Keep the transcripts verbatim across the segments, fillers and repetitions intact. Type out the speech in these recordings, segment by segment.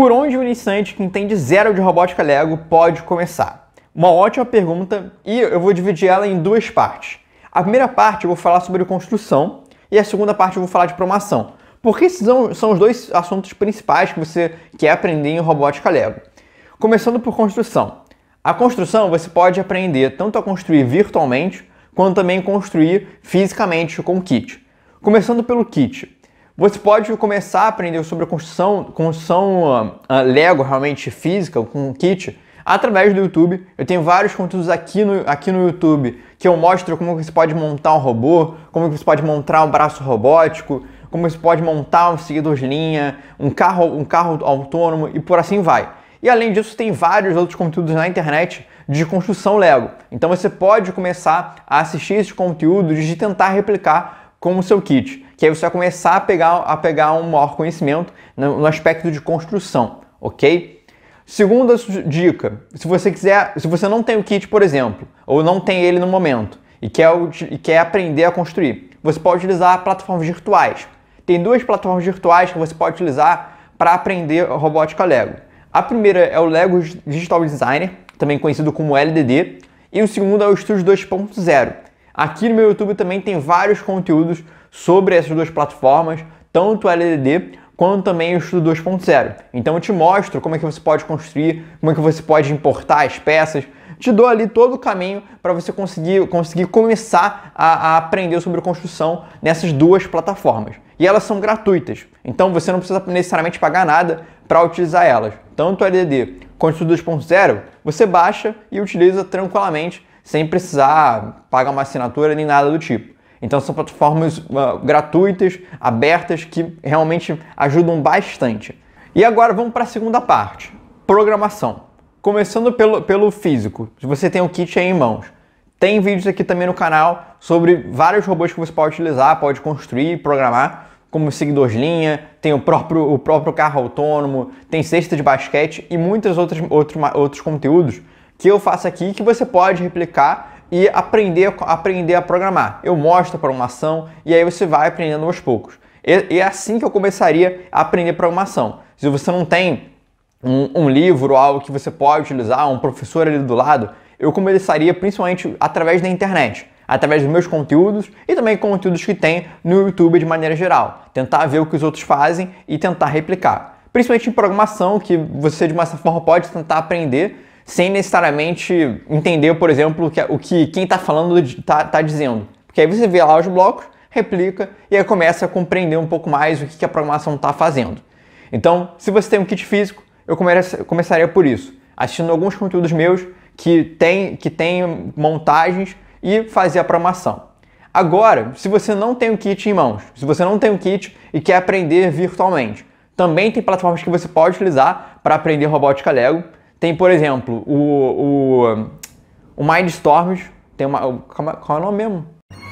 Por onde o iniciante que entende zero de robótica Lego pode começar? Uma ótima pergunta, e eu vou dividir ela em duas partes. A primeira parte eu vou falar sobre construção e a segunda parte eu vou falar de programação, porque esses são os dois assuntos principais que você quer aprender em robótica Lego. Começando por construção. A construção você pode aprender tanto a construir virtualmente, quanto também construir fisicamente com o kit. Começando pelo kit. Você pode começar a aprender sobre a construção, construção uh, uh, Lego realmente física, com kit, através do YouTube. Eu tenho vários conteúdos aqui no, aqui no YouTube que eu mostro como você pode montar um robô, como você pode montar um braço robótico, como você pode montar um seguidor de linha, um carro, um carro autônomo e por assim vai. E além disso, tem vários outros conteúdos na internet de construção Lego. Então você pode começar a assistir esses conteúdos e tentar replicar como o seu kit, que aí você vai começar a pegar, a pegar um maior conhecimento no, no aspecto de construção, ok? Segunda dica, se você quiser, se você não tem o kit, por exemplo, ou não tem ele no momento, e quer, e quer aprender a construir, você pode utilizar plataformas virtuais. Tem duas plataformas virtuais que você pode utilizar para aprender robótica Lego. A primeira é o Lego Digital Designer, também conhecido como L D D, e o segundo é o Studio dois ponto zero. Aqui no meu YouTube também tem vários conteúdos sobre essas duas plataformas, tanto o L D D quanto também o Studio dois ponto zero. Então eu te mostro como é que você pode construir, como é que você pode importar as peças, te dou ali todo o caminho para você conseguir, conseguir começar a, a aprender sobre construção nessas duas plataformas. E elas são gratuitas, então você não precisa necessariamente pagar nada para utilizar elas. Tanto o L D D quanto o Studio dois ponto zero, você baixa e utiliza tranquilamente, sem precisar pagar uma assinatura nem nada do tipo. Então são plataformas uh, gratuitas, abertas, que realmente ajudam bastante. E agora vamos para a segunda parte, programação. Começando pelo, pelo físico, se você tem o kit aí em mãos. Tem vídeos aqui também no canal sobre vários robôs que você pode utilizar, pode construir, programar, como seguidor de linha, tem o próprio, o próprio carro autônomo, tem cesta de basquete e muitos outros, outros, outros conteúdos que eu faço aqui, que você pode replicar e aprender, aprender a programar. Eu mostro a programação e aí você vai aprendendo aos poucos. E, e é assim que eu começaria a aprender programação. Se você não tem um, um livro ou algo que você pode utilizar, um professor ali do lado, eu começaria principalmente através da internet, através dos meus conteúdos e também conteúdos que tem no YouTube de maneira geral. Tentar ver o que os outros fazem e tentar replicar. Principalmente em programação, que você de uma certa forma pode tentar aprender sem necessariamente entender, por exemplo, o que quem está falando está tá dizendo. Porque aí você vê lá os blocos, replica e aí começa a compreender um pouco mais o que a programação está fazendo. Então, se você tem um kit físico, eu começaria por isso. Assistindo alguns conteúdos meus que tem, que tem montagens e fazer a programação. Agora, se você não tem o kit em mãos, se você não tem o kit e quer aprender virtualmente, também tem plataformas que você pode utilizar para aprender robótica Lego. Tem, por exemplo, o, o, o Mindstorms, tem uma... Qual, qual é o nome mesmo?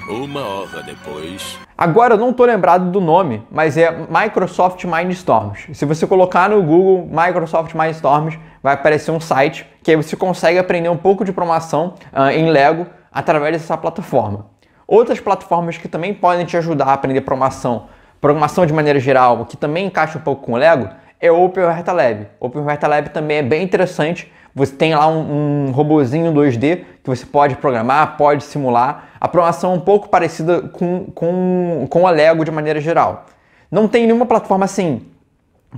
Uma hora depois... Agora eu não estou lembrado do nome, mas é Microsoft Mindstorms. Se você colocar no Google Microsoft Mindstorms, vai aparecer um site que aí você consegue aprender um pouco de programação uh, em Lego através dessa plataforma. Outras plataformas que também podem te ajudar a aprender programação, programação de maneira geral, que também encaixa um pouco com o Lego, é o Open Roberta Lab. Open Roberta Lab também é bem interessante. Você tem lá um, um robozinho dois D que você pode programar, pode simular. A programação é um pouco parecida com, com, com a Lego de maneira geral. Não tem nenhuma plataforma assim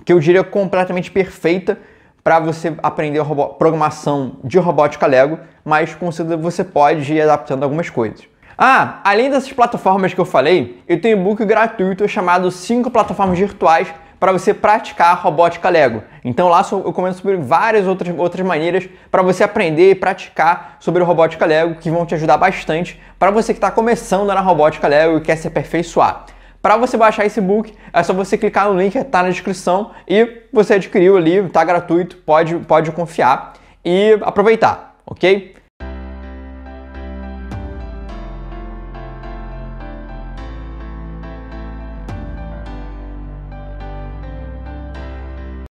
que eu diria completamente perfeita para você aprender robô, programação de robótica Lego, mas com certeza você pode ir adaptando algumas coisas. Ah, além dessas plataformas que eu falei, eu tenho um e-book gratuito chamado cinco plataformas virtuais para você praticar a robótica Lego. Então lá eu comento sobre várias outras, outras maneiras para você aprender e praticar sobre a robótica Lego, que vão te ajudar bastante para você que está começando na robótica Lego e quer se aperfeiçoar. Para você baixar esse book, é só você clicar no link que está na descrição e você adquiriu ali, está gratuito, pode, pode confiar e aproveitar, ok?